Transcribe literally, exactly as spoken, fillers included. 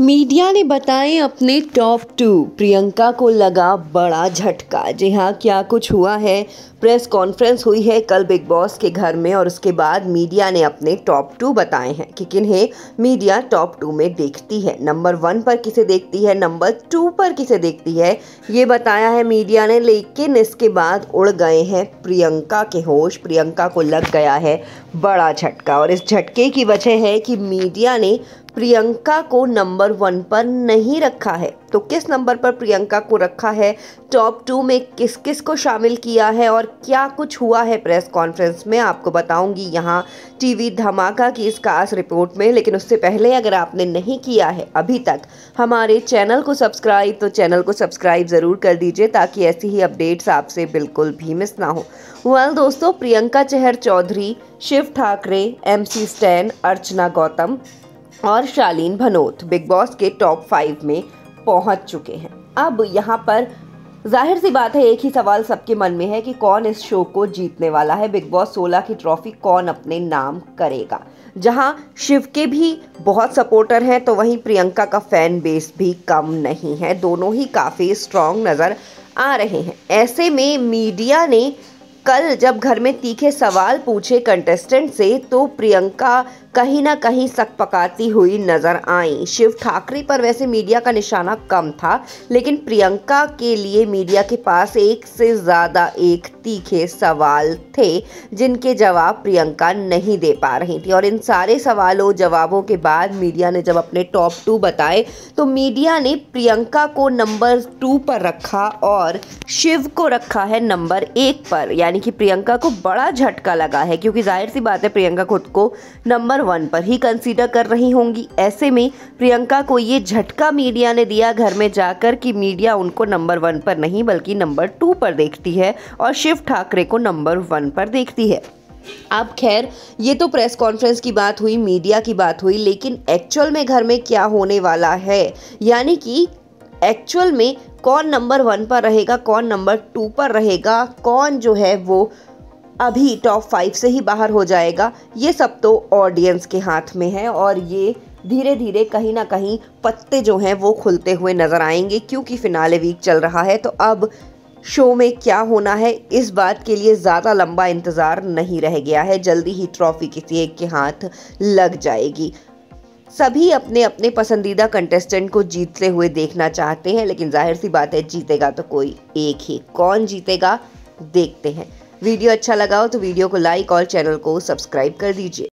Media ने बताए अपने टॉप टू, प्रियंका को लगा बड़ा झटका। जी हाँ, क्या कुछ हुआ है। प्रेस कॉन्फ्रेंस हुई है कल बिग बॉस के घर में और उसके बाद मीडिया ने अपने टॉप टू बताए हैं कि किन्हें मीडिया टॉप टू में देखती है। नंबर वन पर किसे देखती है, नंबर टू पर किसे देखती है, ये बताया है मीडिया ने। लेकिन इसके बाद उड़ गए हैं प्रियंका के होश। प्रियंका को लग गया है बड़ा झटका और इस झटके की वजह है कि मीडिया ने प्रियंका को नंबर वन पर नहीं रखा है। तो किस नंबर पर प्रियंका को रखा है, टॉप टू में किस किस को शामिल किया है और क्या कुछ हुआ है प्रेस कॉन्फ्रेंस में, आपको बताऊंगी यहाँ टीवी धमाका की इस खास रिपोर्ट में। लेकिन उससे पहले अगर आपने नहीं किया है अभी तक हमारे चैनल को सब्सक्राइब, तो चैनल को सब्सक्राइब ज़रूर कर दीजिए ताकि ऐसी ही अपडेट्स आपसे बिल्कुल भी मिस ना हो। वेल दोस्तों, Priyanka Chahar Chaudhary, Shiv Thakare, M C Stan, Archana Gautam और शालीन भनोत बिग बॉस के टॉप फाइव में पहुंच चुके हैं। अब यहाँ पर जाहिर सी बात है एक ही सवाल सबके मन में है कि कौन इस शो को जीतने वाला है, बिग बॉस सोलह की ट्रॉफी कौन अपने नाम करेगा। जहां शिव के भी बहुत सपोर्टर हैं तो वहीं प्रियंका का फैन बेस भी कम नहीं है। दोनों ही काफ़ी स्ट्रॉन्ग नज़र आ रहे हैं। ऐसे में मीडिया ने कल जब घर में तीखे सवाल पूछे कंटेस्टेंट से तो प्रियंका कहीं ना कहीं सक पकाती हुई नज़र आई। शिव ठाकरे पर वैसे मीडिया का निशाना कम था लेकिन प्रियंका के लिए मीडिया के पास एक से ज़्यादा एक तीखे सवाल थे जिनके जवाब प्रियंका नहीं दे पा रही थी। और इन सारे सवालों जवाबों के बाद मीडिया ने जब अपने टॉप टू बताए तो मीडिया ने प्रियंका को नंबर टू पर रखा और शिव को रखा है नंबर एक पर। यानी कि प्रियंका को बड़ा झटका लगा है क्योंकि जाहिर सी बात है प्रियंका खुद को नंबर वन पर ही कंसीडर कर रही होंगी। ऐसे में प्रियंका को ये झटका मीडिया ने दिया घर में जाकर कि मीडिया उनको नंबर वन पर नहीं बल्कि नंबर टू पर देखती है और शिव ठाकरे को नंबर वन पर देखती है। अब खैर ये तो प्रेस कॉन्फ्रेंस की बात हुई, मीडिया की बात हुई, लेकिन एक्चुअल में घर में क्या होने वाला है, यानी कि एक्चुअल में कौन नंबर वन पर रहेगा, कौन नंबर टू पर रहेगा, कौन जो है वो अभी टॉप फाइव से ही बाहर हो जाएगा, ये सब तो ऑडियंस के हाथ में है। और ये धीरे धीरे कहीं ना कहीं पत्ते जो हैं वो खुलते हुए नज़र आएंगे क्योंकि फिनाले वीक चल रहा है। तो अब शो में क्या होना है इस बात के लिए ज़्यादा लंबा इंतज़ार नहीं रह गया है। जल्दी ही ट्रॉफ़ी किसी एक के हाथ लग जाएगी। सभी अपने अपने पसंदीदा कंटेस्टेंट को जीतते हुए देखना चाहते हैं लेकिन जाहिर सी बात है जीतेगा तो कोई एक ही। कौन जीतेगा देखते हैं। वीडियो अच्छा लगा हो तो वीडियो को लाइक और चैनल को सब्सक्राइब कर दीजिए।